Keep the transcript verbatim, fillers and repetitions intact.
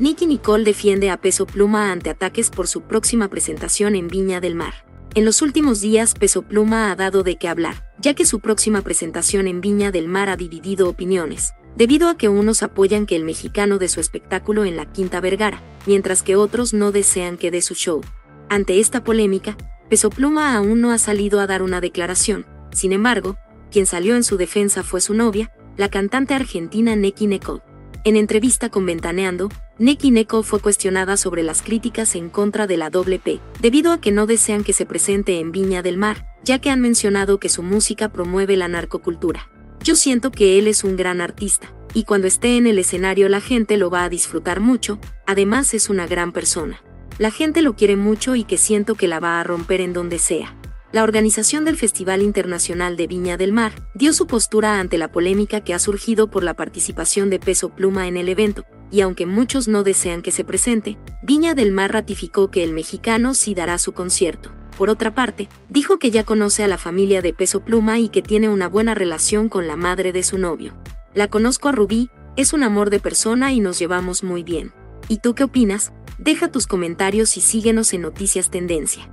Nicki Nicole defiende a Peso Pluma ante ataques por su próxima presentación en Viña del Mar. En los últimos días, Peso Pluma ha dado de qué hablar, ya que su próxima presentación en Viña del Mar ha dividido opiniones, debido a que unos apoyan que el mexicano dé su espectáculo en la Quinta Vergara, mientras que otros no desean que dé su show. Ante esta polémica, Peso Pluma aún no ha salido a dar una declaración. Sin embargo, quien salió en su defensa fue su novia, la cantante argentina Nicki Nicole. En entrevista con Ventaneando, Nicki Nicole fue cuestionada sobre las críticas en contra de la doble P, debido a que no desean que se presente en Viña del Mar, ya que han mencionado que su música promueve la narcocultura. Yo siento que él es un gran artista, y cuando esté en el escenario la gente lo va a disfrutar mucho, además es una gran persona. La gente lo quiere mucho y que siento que la va a romper en donde sea. La organización del Festival Internacional de Viña del Mar dio su postura ante la polémica que ha surgido por la participación de Peso Pluma en el evento, y aunque muchos no desean que se presente, Viña del Mar ratificó que el mexicano sí dará su concierto. Por otra parte, dijo que ya conoce a la familia de Peso Pluma y que tiene una buena relación con la madre de su novio. La conozco a Rubí, es un amor de persona y nos llevamos muy bien. ¿Y tú qué opinas? Deja tus comentarios y síguenos en Noticias Tendencia.